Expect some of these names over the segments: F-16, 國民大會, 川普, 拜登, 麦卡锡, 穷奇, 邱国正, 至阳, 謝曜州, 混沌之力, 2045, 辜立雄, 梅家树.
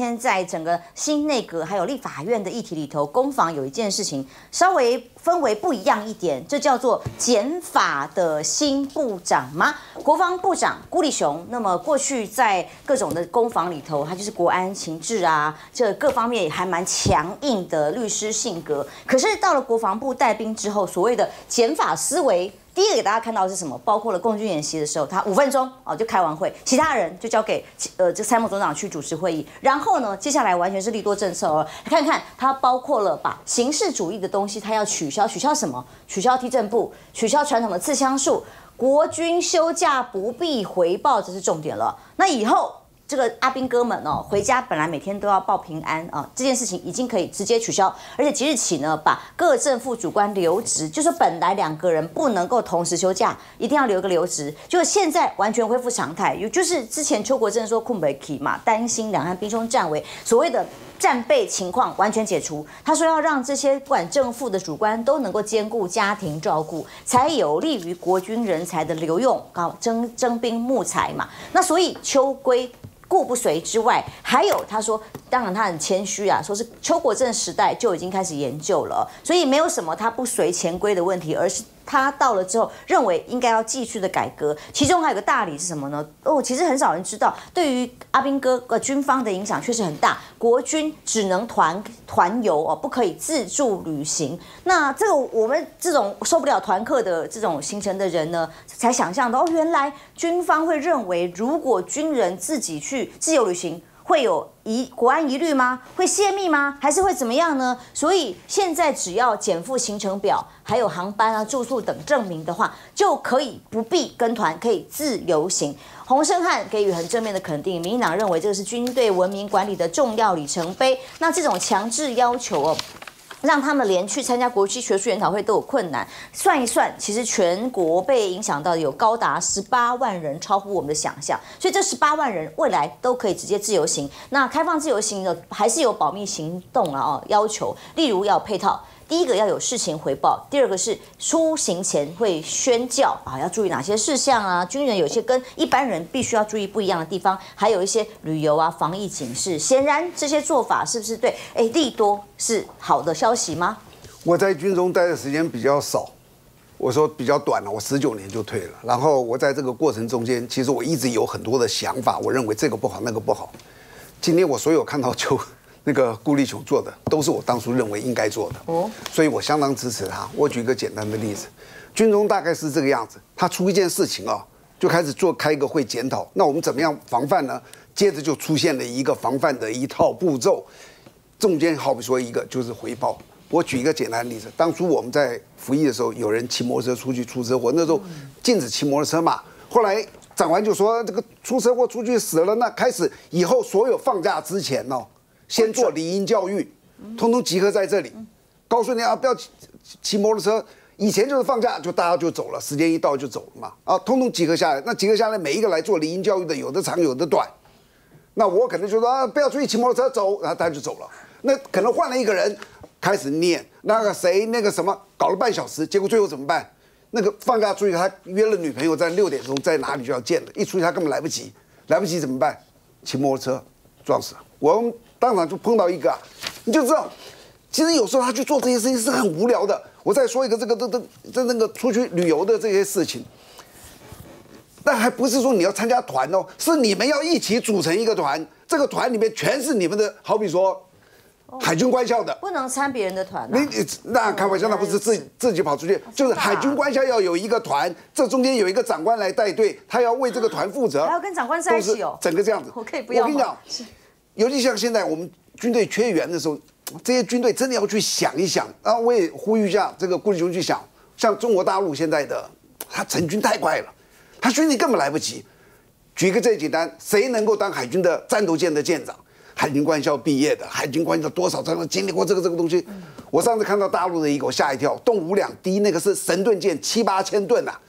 今天在整个新内阁还有立法院的议题里头，攻防有一件事情稍微氛围不一样一点，这叫做减法的新部长吗？国防部长辜立雄，那么过去在各种的攻防里头，他就是国安情治啊，这各方面也还蛮强硬的律师性格。可是到了国防部带兵之后，所谓的减法思维。 第一个给大家看到的是什么？包括了共军演习的时候，他5分钟哦就开完会，其他人就交给这参谋总长去主持会议。然后呢，接下来完全是利多政策哦。看看他包括了把形式主义的东西，他要取消，取消什么？取消地震部，取消传统的自枪术，国军休假不必回报，这是重点了。那以后。 这个阿兵哥们哦，回家本来每天都要报平安啊，这件事情已经可以直接取消，而且即日起呢，把各正副主官留职，就是本来2个人不能够同时休假，一定要留一个留职，就现在完全恢复常态。也就是之前邱国正说困不起嘛，担心两岸兵凶战危，所谓的战备情况完全解除。他说要让这些不管正副的主官都能够兼顾家庭照顾，才有利于国军人才的留用，搞征兵募才嘛。那所以邱规。 故不随之外，还有他说，当然他很谦虚啊，说是邱国正时代就已经开始研究了，所以没有什么他不随前规的问题，而是他到了之后认为应该要继续的改革。其中还有个大理是什么呢？哦，其实很少人知道，对于阿兵哥军方的影响确实很大，国军只能团游哦，不可以自助旅行。那这个我们这种受不了团客的这种行程的人呢，才想象到哦，原来军方会认为如果军人自己去。 自由旅行会有国安疑虑吗？会泄密吗？还是会怎么样呢？所以现在只要减负行程表，还有航班啊、住宿等证明的话，就可以不必跟团，可以自由行。洪胜汉给予很正面的肯定，民进党认为这个是军队文明管理的重要里程碑。那这种强制要求哦。 让他们连去参加国际学术研讨会都有困难。算一算，其实全国被影响到的有高达18万人，超乎我们的想象。所以这18万人未来都可以直接自由行。那开放自由行呢，还是有保密行动啊要求，例如要配套。 第一个要有事情回报，第二个是出行前会宣教啊，要注意哪些事项啊？军人有些跟一般人必须要注意不一样的地方，还有一些旅游啊、防疫警示。显然这些做法是不是对？哎，利多是好的消息吗？我在军中待的时间比较少，我说比较短了，我19年就退了。然后我在这个过程中间，其实我一直有很多的想法，我认为这个不好，那个不好。今天我所有看到就。 那个辜立雄做的都是我当初认为应该做的，哦，所以我相当支持他。我举一个简单的例子，军中大概是这个样子，他出一件事情啊，就开始开一个会检讨，那我们怎么样防范呢？接着就出现了一个防范的一套步骤，中间好比说一个就是回报。我举一个简单的例子，当初我们在服役的时候，有人骑摩托车出去出车祸，那时候禁止骑摩托车嘛，后来。 长官就说这个出车祸出去死了，那开始以后所有放假之前哦，先做理应教育，通通集合在这里，告诉你啊，不要骑摩托车。以前就是放假就大家就走了，时间一到就走了嘛，啊，通通集合下来。那集合下来每一个来做理应教育的，有的长有的短。那我可能就说啊，不要出去骑摩托车走，然后大家就走了。那可能换了一个人开始念那个谁那个什么，搞了半小时，结果最后怎么办？ 那个放假出去，他约了女朋友在6点钟在哪里就要见了，一出去他根本来不及，来不及怎么办？骑摩托车撞死了。我们当场就碰到一个、啊，你就知道，其实有时候他去做这些事情是很无聊的。我再说一个那个出去旅游的这些事情，但还不是说你要参加团哦，是你们要一起组成一个团，这个团里面全是你们的，好比说。 海军官校的不能参别人的团、啊，你那开玩笑，那不是自己跑出去，就是海军官校要有一个团，这中间有一个长官来带队，他要为这个团负责，还要跟长官在一起哦，整个这样子。我可以不要。我跟你讲，尤其像现在我们军队缺员的时候，这些军队真的要去想一想。然后我也呼吁一下这个顾立雄去想，像中国大陆现在的他成军太快了，他军力根本来不及。举一个最简单，谁能够当海军的战斗舰的舰长？ 海军官校毕业的，海军官校多少才能经历过这个东西？我上次看到大陆的一个，我吓一跳，动武两滴那个是神盾舰7、8千吨呐、啊，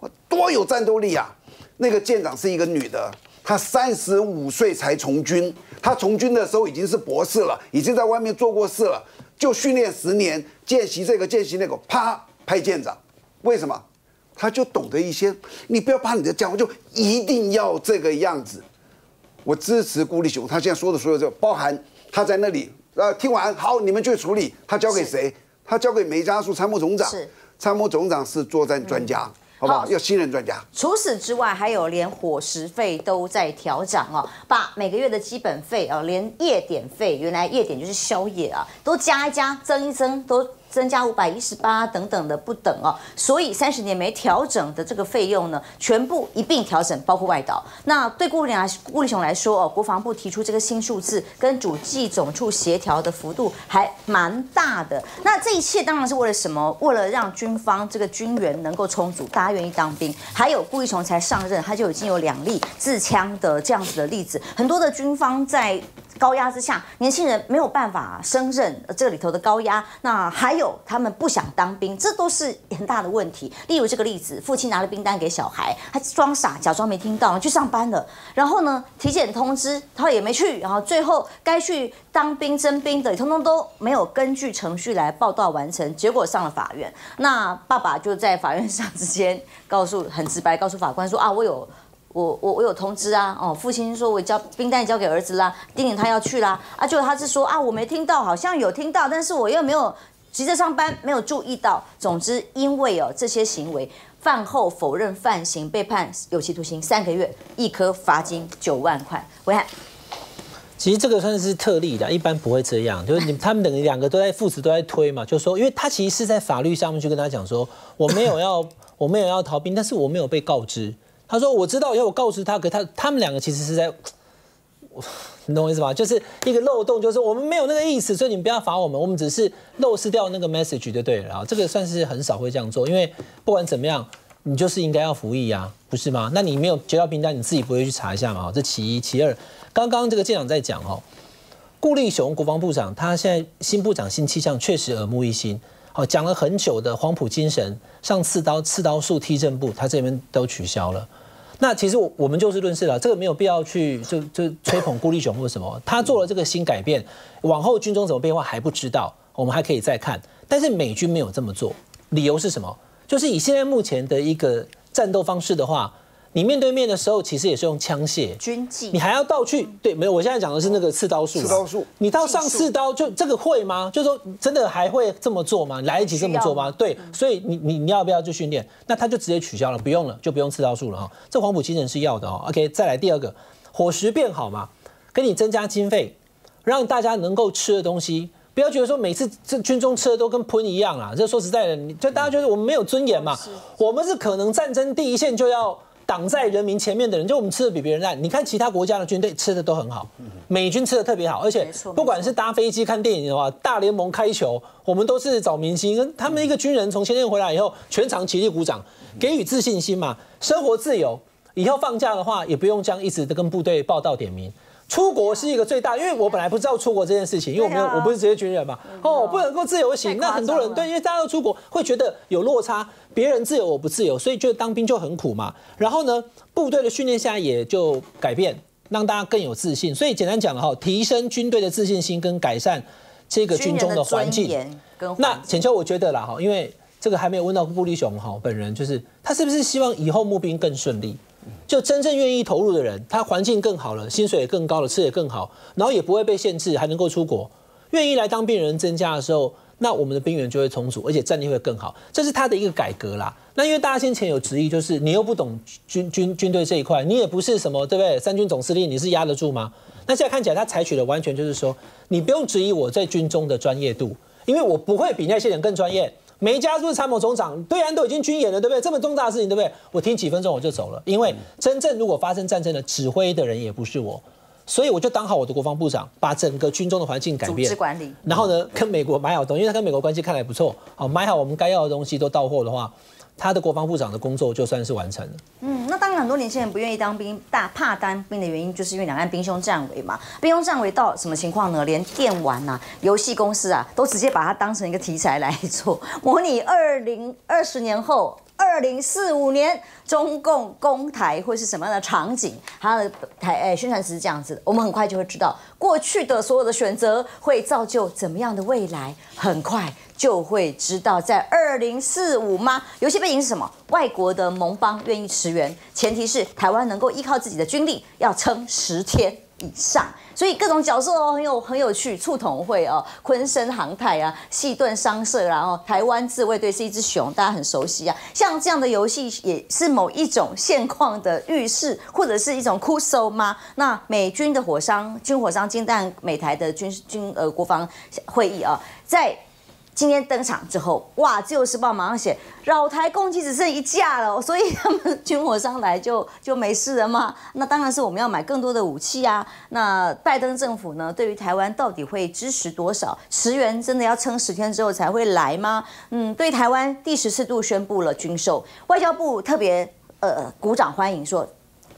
我多有战斗力啊！那个舰长是一个女的，她35岁才从军，她从军的时候已经是博士了，已经在外面做过事了，就训练10年，见习这个见习那个，啪派舰长，为什么？她就懂得一些，你不要怕你的家伙，就一定要这个样子。我支持辜立雄，他现在说的所有这包含他在那里，听完好，你们去处理，他交给谁？他交给梅家树参谋总长，参谋总长是作战专家。好不好？要信任专家。除此之外，还有连伙食费都在调涨哦，把每个月的基本费哦，连夜点费，原来夜点就是宵夜啊，都加一加，增一增，都增加518等等的不等哦。所以30年没调整的这个费用呢，全部一并调整，包括外岛。那对辜立雄来说哦，国防部提出这个新数字，跟主计总处协调的幅度还蛮大的。那这一切当然是为了什么？为了让军方这个军援能够充足，大家愿意当兵，还有辜立雄才上任，他就已经有2例自枪的这样子的例子，很多的军方在高压之下，年轻人没有办法胜任这里头的高压，那还有他们不想当兵，这都是很大的问题。例如这个例子，父亲拿了兵单给小孩，他装傻，假装没听到，去上班了。然后呢，体检通知他也没去，然后最后该去当兵征兵的，也通通都没有根据程序来报到完成，结果上了法院。那爸爸就在法院上直接很直白告诉法官说啊，我有通知啊，哦，父亲说我兵单也交给儿子啦，叮咛他要去啦，啊，结果他是说啊，我没听到，好像有听到，但是我又没有急着上班，没有注意到。总之，因为哦这些行为，犯后否认犯行，被判有期徒刑3个月，1颗罚金9万块。暐瀚。其实这个算是特例的，一般不会这样。就是他们等于2个都在父子都在推嘛，就说，因为他其实是在法律上面去跟他讲说，我没有要逃兵，但是我没有被告知。他说：“我知道，因为我告知他，可他们2个其实是在，你懂我意思吗？就是一个漏洞，就是我们没有那个意思，所以你们不要罚我们，我们只是漏失掉那个 message 就对了啊。这个算是很少会这样做，因为不管怎么样，你就是应该要服役啊，不是吗？那你没有接到兵单，你自己不会去查一下嘛？这其一，其二，刚刚这个舰长在讲哦，辜立雄国防部长他现在新部长新气象确实耳目一新，好讲了很久的黄埔精神，上刺刀术踢正步，他这边都取消了。”那其实我们就事论事了，这个没有必要去就吹捧辜立雄或什么。他做了这个新改变，往后军中怎么变化还不知道，我们还可以再看。但是美军没有这么做，理由是什么？就是以现在目前的一个战斗方式的话，你面对面的时候其实也是用枪械、军技，你还要到去对没有？我现在讲的是那个刺刀术，你到上刺刀就这个会吗？就说真的还会这么做吗？来得及这么做吗？对，所以你要不要去训练？那他就直接取消了，不用了，就不用刺刀术了哈。这黄埔精神是要的哦。OK， 再来第2个，伙食变好嘛，给你增加经费，让大家能够吃的东西。不要觉得说每次这军中吃的都跟喷一样啦，这说实在的，就大家觉得我们没有尊严嘛，我们是可能战争第一线就要挡在人民前面的人，就我们吃的比别人烂。你看其他国家的军队吃的都很好，美军吃的特别好，而且不管是搭飞机、看电影的话，大联盟开球，我们都是找明星。他们一个军人从前线回来以后，全场起立鼓掌，给予自信心嘛。生活自由，以后放假的话也不用这样一直跟部队报到点名。出国是一个最大，因为我本来不知道出国这件事情，因为我不是职业军人嘛，哦，不能够自由行。那很多人对，因为大家都出国会觉得有落差，别人自由我不自由，所以觉得当兵就很苦嘛。然后呢，部队的训练下也就改变，让大家更有自信。所以简单讲了哈，提升军队的自信心跟改善这个军中的环境。那浅秋我觉得啦哈，因为这个还没有问到辜立雄哈本人，就是他是不是希望以后募兵更顺利？就真正愿意投入的人，他环境更好了，薪水也更高了，吃也更好，然后也不会被限制，还能够出国。愿意来当兵人增加的时候，那我们的兵源就会充足，而且战力会更好。这是他的一个改革啦。那因为大家先前有质疑，就是你又不懂军队这一块，你也不是什么对不对？3军总司令你是压得住吗？那现在看起来他采取的完全就是说，你不用质疑我在军中的专业度，因为我不会比那些人更专业。梅家树参谋总长，对岸都已经军演了，对不对？这么重大的事情，对不对？我听几分钟我就走了，因为真正如果发生战争的指挥的人也不是我，所以我就当好我的国防部长，把整个军中的环境改变，组织管理。然后呢，跟美国买好东西，因为他跟美国关系看来不错，好买好我们该要的东西都到货的话，他的国防部长的工作就算是完成了。嗯，那当然很多年轻人不愿意当兵，怕当兵的原因就是因为两岸兵凶战危嘛。兵凶战危到什么情况呢？连电玩啊、游戏公司啊，都直接把它当成一个题材来做，模拟20年后。2045年中共攻台会是什么样的场景？它的宣传词是这样子的，我们很快就会知道，过去的所有的选择会造就怎么样的未来，很快就会知道。在2045吗？游戏背景是什么？外国的盟邦愿意驰援，前提是台湾能够依靠自己的军力，要撑10天。 以上，所以各种角色哦，很有趣，促统会哦，昆生航太啊，细盾商社啦哦，台湾自卫队是一只熊，大家很熟悉啊。像这样的游戏也是某一种现况的预示，或者是一种酷搜吗？那美军的军火商惊淡美台的国防会议啊，在今天登场之后，哇，《自由时报》马上写扰台攻击只剩一架了，所以他们军火商来就没事了吗？那当然是我们要买更多的武器啊。那拜登政府呢，对于台湾到底会支持多少？10元真的要撑10天之后才会来吗？对台湾第14度宣布了军售，外交部特别鼓掌欢迎说。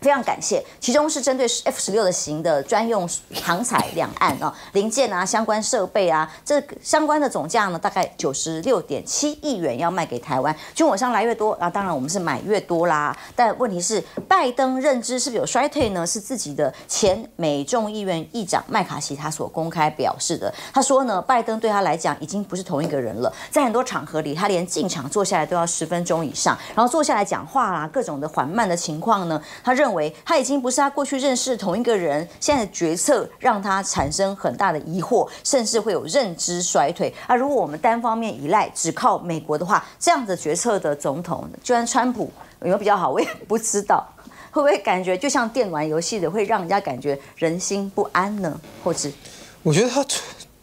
非常感谢，其中是针对F-16的型的专用航采两岸啊零件啊相关设备啊，这相关的总价呢大概96.7亿元要卖给台湾，军火商来越多啊，当然我们是买越多啦。但问题是，拜登认知是不是有衰退呢？是自己的前美众议院议长麦卡锡他所公开表示的。他说呢，拜登对他来讲已经不是同一个人了，在很多场合里，他连进场坐下来都要10分钟以上，然后坐下来讲话啦，各种的缓慢的情况呢，他认为他已经不是他过去认识的同一个人，现在的决策让他产生很大的疑惑，甚至会有认知衰退。啊，如果我们单方面依赖，只靠美国的话，这样的决策的总统，就算川普有没有比较好，我也不知道。 会不会感觉就像电玩游戏的，会让人家感觉人心不安呢？或者，我觉得他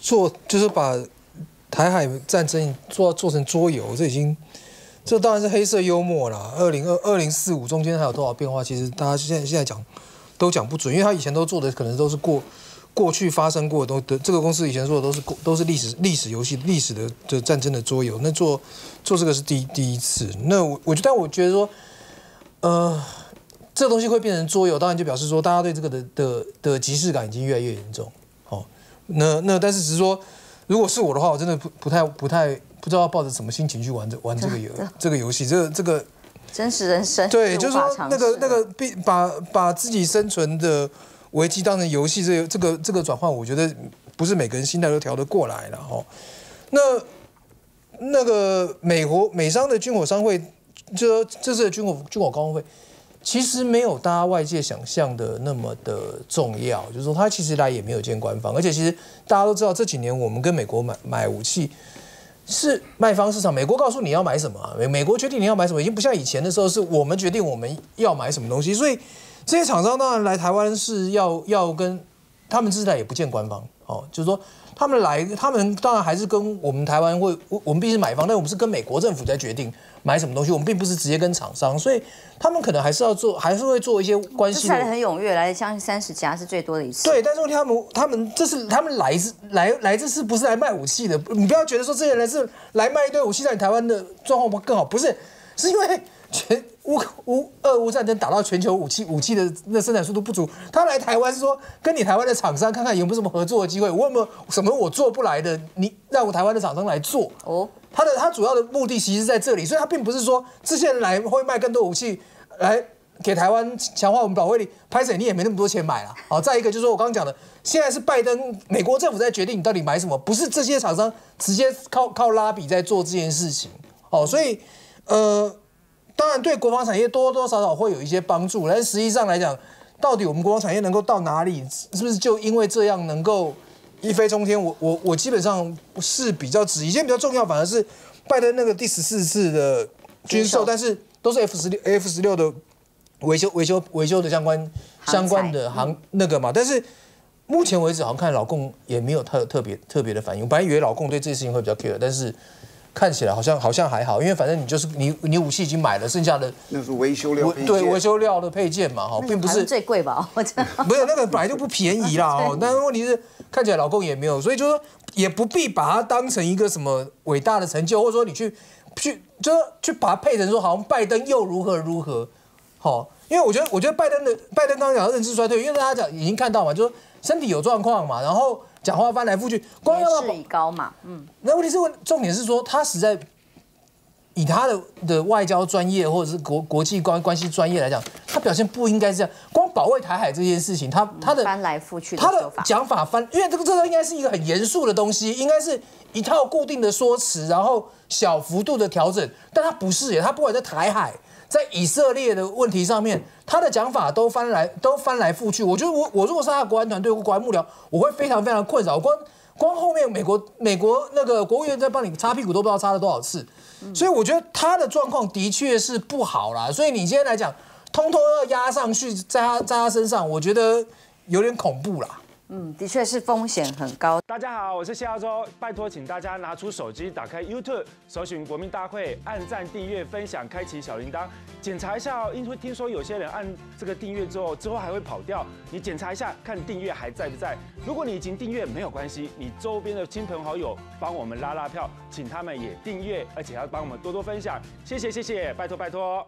做就是把台海战争做成桌游，这已经。 这当然是黑色幽默啦。2045中间还有多少变化？其实大家现在讲都讲不准，因为他以前都做的可能都是过去发生过的都，这个公司以前做的都是历史游戏、历史的战争的桌游。那做这个是第一次。那我觉得说，这个东西会变成桌游，当然就表示说大家对这个的即视感已经越来越严重。哦，那但是只是说，如果是我的话，我真的不太。 不知道抱着什么心情去玩这个游戏，这个真实人生对，就是说那个把自己生存的危机当成游戏，这个转换，我觉得不是每个人心态都调得过来了哦。那个美商的军火商会，这次的军火高峰会，其实没有大家外界想象的那么的重要，就是说他其实来也没有见官方，而且其实大家都知道这几年我们跟美国买武器。 是卖方市场，美国告诉你要买什么、啊，美国决定你要买什么，已经不像以前的时候是我们决定我们要买什么东西。所以这些厂商当然来台湾是要跟他们自己也不见官方哦，就是说他们来，他们当然还是跟我们台湾会，我们毕竟是买方，但我们是跟美国政府在决定买什么东西，我们并不是直接跟厂商，所以他们可能还是要做，还是会做一些关系。来的很踊跃，来将近30家是最多的一次。对，但是问题他们这是他们来这次不是来卖武器的，你不要觉得说这些人是来卖一堆武器让你台湾的状况更好，不是，是因为俄乌战争打到全球武器的那生产速度不足，他来台湾是说跟你台湾的厂商看看有没有什么合作的机会，我有没有什么我做不来的，你让我台湾的厂商来做。哦，他主要的目的其实在这里，所以他并不是说这些人来会卖更多武器来给台湾强化我们保卫力，拍摄你也没那么多钱买了。好，再一个就是说我刚刚讲的，现在是拜登美国政府在决定你到底买什么，不是这些厂商直接靠拉比在做这件事情。哦，所以当然，对国防产业多多少少会有一些帮助，但是实际上来讲，到底我们国防产业能够到哪里，是不是就因为这样能够一飞冲天？我基本上是比较质疑。现在比较重要反而是拜登那个第14次的军售，但是都是 F-16的维修的相关的那个嘛。但是目前为止，好像看老共也没有特别的反应。我本来以为老共对这件事情会比较 care， 但是。 看起来好像还好，因为反正你就是你武器已经买了，剩下的那是维修料对维修料的配件嘛，哈，并不是最贵吧？我知道，不是那个本来就不便宜啦，哦，但问题是看起来老共也没有，所以就说也不必把它当成一个什么伟大的成就，或者说你去把它配成说好像拜登又如何，好，因为我觉得拜登刚刚讲的认知衰退，因为大家讲已经看到嘛，就说身体有状况嘛，然后。 讲话翻来覆去，光要年事已高嘛，那问题是重点是说他实在以他的外交专业或者是国际关系专业来讲，他表现不应该是这样。光保卫台海这件事情，他的翻来覆去，他的讲法翻，因为这个应该是一个很严肃的东西，应该是一套固定的说辞，然后小幅度的调整。但他不是耶，他不管在台海、在以色列的问题上面，他的讲法都翻来覆去。我觉得我如果是他的国安团队或国安幕僚，我会非常非常困扰。光后面美国那个国务院在帮你擦屁股都不知道擦了多少次，所以我觉得他的状况的确是不好啦。所以你今天来讲，通通要压上去在他身上，我觉得有点恐怖啦。的确是风险很高。大家好，我是谢耀州，拜托请大家拿出手机，打开 YouTube， 搜寻国民大会，按赞、订阅、分享、开启小铃铛，检查一下哦。因为听说有些人按这个订阅之后还会跑掉，你检查一下看订阅还在不在。如果你已经订阅没有关系，你周边的亲朋好友帮我们拉票，请他们也订阅，而且要帮我们多多分享，谢谢，拜托。